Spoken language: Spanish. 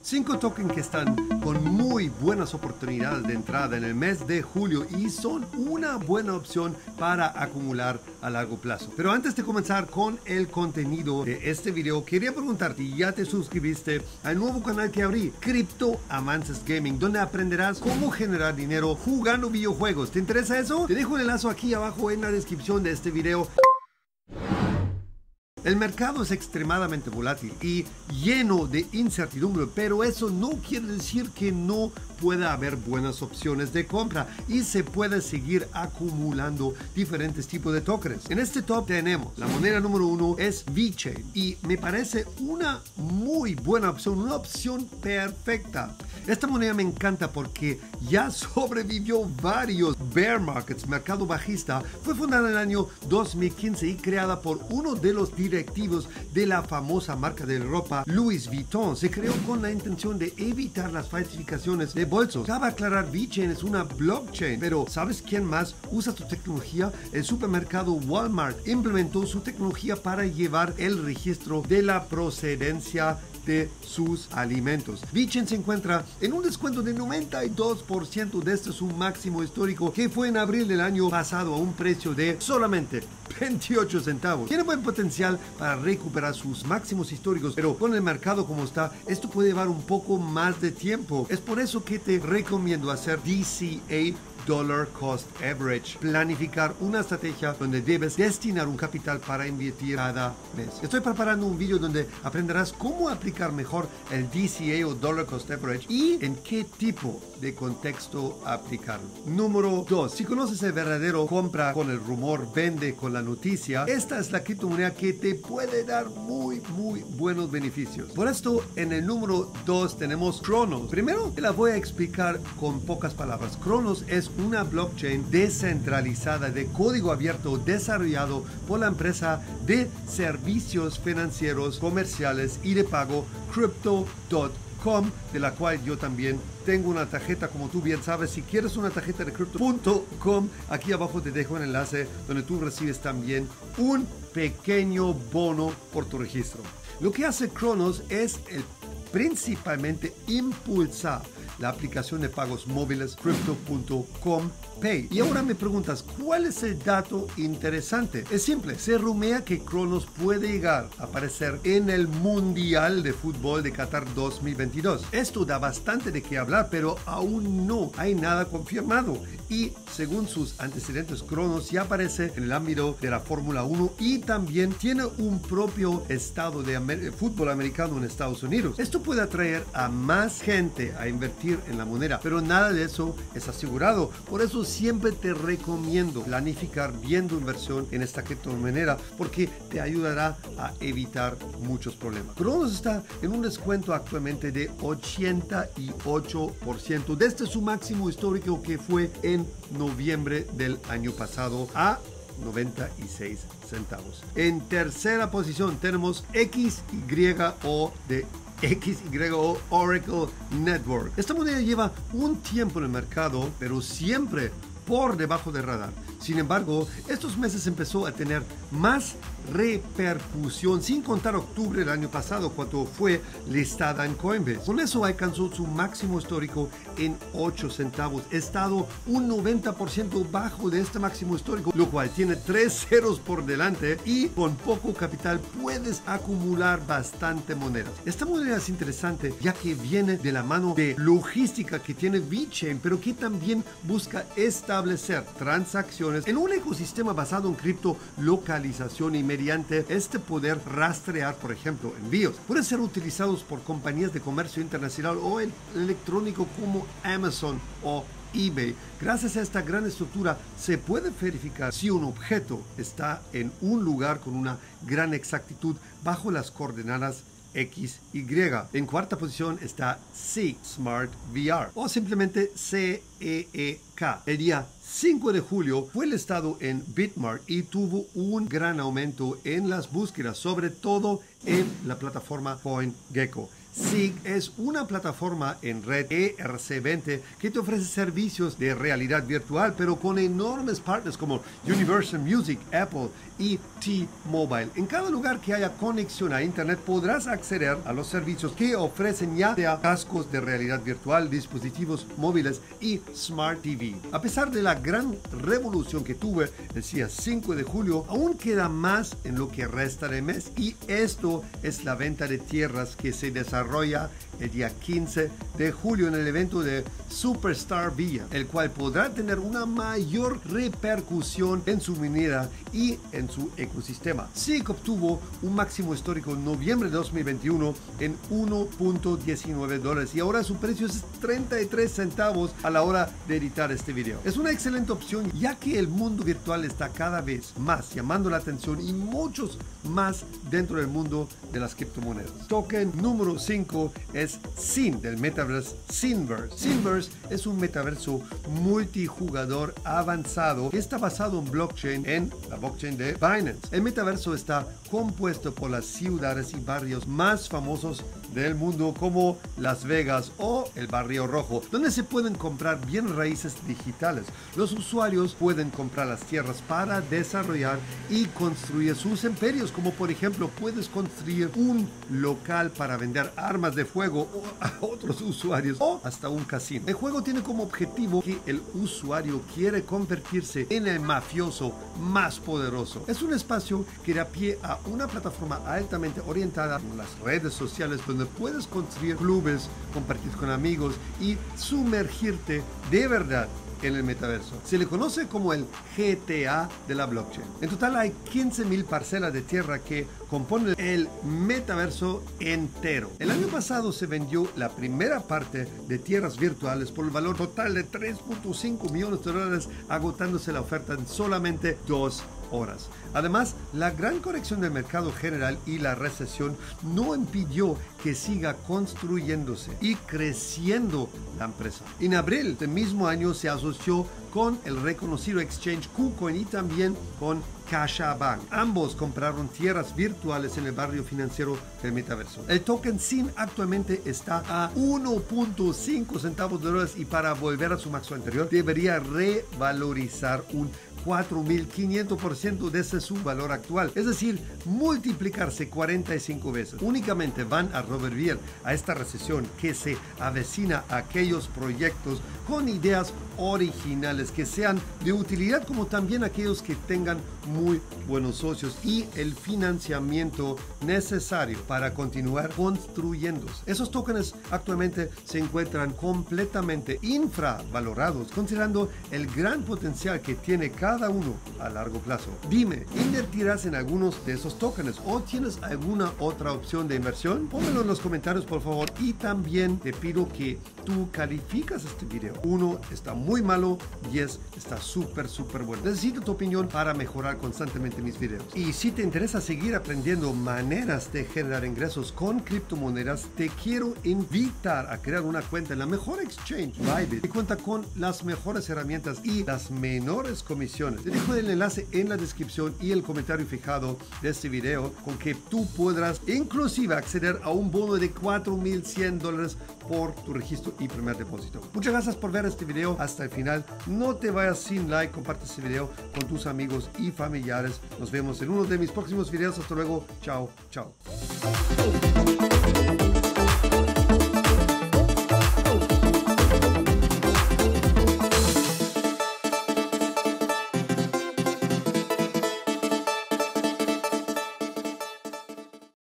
5 tokens que están con muy buenas oportunidades de entrada en el mes de julio y son una buena opción para acumular a largo plazo. Pero antes de comenzar con el contenido de este video, quería preguntarte, ¿ya te suscribiste al nuevo canal que abrí, Crypto Avances Gaming, donde aprenderás cómo generar dinero jugando videojuegos? ¿Te interesa eso? Te dejo el enlace aquí abajo en la descripción de este video. El mercado es extremadamente volátil y lleno de incertidumbre, pero eso no quiere decir que no puede haber buenas opciones de compra y se puede seguir acumulando diferentes tipos de tokens. En este top tenemos la moneda número 1 es VeChain y me parece una muy buena opción, una opción perfecta. Esta moneda me encanta porque ya sobrevivió varios bear markets, mercado bajista. Fue fundada en el año 2015 y creada por uno de los directivos de la famosa marca de ropa Louis Vuitton. Se creó con la intención de evitar las falsificaciones de bolsos. Cabe aclarar, VeChain es una blockchain, pero ¿sabes quién más usa su tecnología? El supermercado Walmart implementó su tecnología para llevar el registro de la procedencia de sus alimentos. VeChain se encuentra en un descuento de 92% desde su máximo histórico, que fue en abril del año pasado, a un precio de solamente 28 centavos. Tiene buen potencial para recuperar sus máximos históricos, pero con el mercado como está, esto puede llevar un poco más de tiempo. Es por eso que te recomiendo hacer DCA, Dollar Cost Average, planificar una estrategia donde debes destinar un capital para invertir cada mes. Estoy preparando un video donde aprenderás cómo aplicar mejor el DCA o Dollar Cost Average y en qué tipo de contexto aplicarlo. Número 2. Si conoces el verdadero compra con el rumor, vende con la noticia, esta es la criptomoneda que te puede dar muy buenos beneficios. Por esto, en el número 2 tenemos Cronos. Primero, te la voy a explicar con pocas palabras. Cronos es una blockchain descentralizada de código abierto desarrollado por la empresa de servicios financieros, comerciales y de pago crypto.com, de la cual yo también tengo una tarjeta, como tú bien sabes. Si quieres una tarjeta de crypto.com, aquí abajo te dejo un enlace donde tú recibes también un pequeño bono por tu registro. Lo que hace Cronos es principalmente impulsar la aplicación de pagos móviles Crypto.com Pay. Y ahora me preguntas, ¿cuál es el dato interesante? Es simple, se rumea que Cronos puede llegar a aparecer en el Mundial de Fútbol de Qatar 2022. Esto da bastante de qué hablar, pero aún no hay nada confirmado. Y según sus antecedentes, Cronos ya aparece en el ámbito de la Fórmula 1 y también tiene un propio estado de fútbol americano en Estados Unidos. Esto puede atraer a más gente a invertir en la moneda, pero nada de eso es asegurado. Por eso siempre te recomiendo planificar bien tu inversión en esta criptomoneda, porque te ayudará a evitar muchos problemas. Cronos está en un descuento actualmente de 88% desde su máximo histórico, que fue en noviembre del año pasado, a 96 centavos. En tercera posición tenemos XYO de XYO Oracle Network. Esta moneda lleva un tiempo en el mercado, pero siempre por debajo del radar. Sin embargo, estos meses empezó a tener más repercusión, sin contar octubre del año pasado, cuando fue listada en Coinbase. Con eso alcanzó su máximo histórico en 8 centavos, estado un 90% bajo de este máximo histórico, lo cual tiene 3 ceros por delante, y con poco capital puedes acumular bastante monedas. Esta moneda es interesante ya que viene de la mano de logística que tiene VeChain, pero que también busca establecer transacciones en un ecosistema basado en criptolocalización y mediante este poder rastrear, por ejemplo, envíos. Pueden ser utilizados por compañías de comercio internacional o electrónico como Amazon o eBay. Gracias a esta gran estructura se puede verificar si un objeto está en un lugar con una gran exactitud bajo las coordenadas XY. En cuarta posición está CEEK Smart VR, o simplemente CEEK. El día 5 de julio fue listado en Bitmark y tuvo un gran aumento en las búsquedas, sobre todo en la plataforma point gecko. CEEK es una plataforma en red ERC20 que te ofrece servicios de realidad virtual, pero con enormes partners como Universal Music, Apple y T-Mobile. En cada lugar que haya conexión a internet podrás acceder a los servicios que ofrecen, ya sea cascos de realidad virtual, dispositivos móviles y Smart TV. A pesar de la gran revolución que tuve el día 5 de julio, aún queda más en lo que resta de mes, y esto es la venta de tierras que se desarrolla el día 15 de julio en el evento de Superstar Villa, el cual podrá tener una mayor repercusión en su minera y en su ecosistema. CEEK obtuvo un máximo histórico en noviembre de 2021 en $1.19 y ahora su precio es 33 centavos a la hora de editar este video. Es una excelente opción, ya que el mundo virtual está cada vez más llamando la atención y muchos más dentro del mundo de las criptomonedas. Token número 5 es SIN, del metaverso Sinverse. Sinverse es un metaverso multijugador avanzado que está basado en blockchain, en la blockchain de Binance. El metaverso está compuesto por las ciudades y barrios más famosos del mundo, como Las Vegas o el Barrio Rojo, donde se pueden comprar bien raíces digitales. Los usuarios pueden comprar las tierras para desarrollar y construir sus imperios, como por ejemplo puedes construir un local para vender armas de fuego a otros usuarios o hasta un casino. El juego tiene como objetivo que el usuario quiere convertirse en el mafioso más poderoso. Es un espacio que da pie a una plataforma altamente orientada a las redes sociales, donde puedes construir clubes, compartir con amigos y sumergirte de verdad en el metaverso. Se le conoce como el GTA de la blockchain. En total hay 15,000 parcelas de tierra que componen el metaverso entero. El año pasado se vendió la primera parte de tierras virtuales por el valor total de $3.5 millones, agotándose la oferta en solamente 2 horas. Además, la gran corrección del mercado general y la recesión no impidió que siga construyéndose y creciendo la empresa. En abril del mismo año se asoció con el reconocido exchange KuCoin y también con Cashabank. Ambos compraron tierras virtuales en el barrio financiero del metaverso. El token SIN actualmente está a 1.5 centavos de dólares y, para volver a su máximo anterior, debería revalorizar un 4,500% desde su valor actual, es decir, multiplicarse 45 veces. Únicamente van a sobrevivir a esta recesión que se avecina a aquellos proyectos con ideas originales que sean de utilidad, como también aquellos que tengan muy buenos socios y el financiamiento necesario para continuar construyéndose. Esos tokens actualmente se encuentran completamente infravalorados, considerando el gran potencial que tiene cada uno a largo plazo. Dime, ¿invertirás en algunos de esos tokens o tienes alguna otra opción de inversión? Pónmelo en los comentarios, por favor, y también te pido que tú calificas este video. 1 está muy malo, 10 está súper bueno. Necesito tu opinión para mejorar constantemente mis videos. Y si te interesa seguir aprendiendo maneras de generar ingresos con criptomonedas, te quiero invitar a crear una cuenta en la mejor exchange, Bybit, que cuenta con las mejores herramientas y las menores comisiones. Te dejo el enlace en la descripción y el comentario fijado de este video, con que tú podrás inclusive acceder a un bono de $4,100 por tu registro y primer depósito. Muchas gracias por ver este video hasta el final. No te vayas sin like, comparte este video con tus amigos y familiares. Nos vemos en uno de mis próximos videos. Hasta luego. Chao.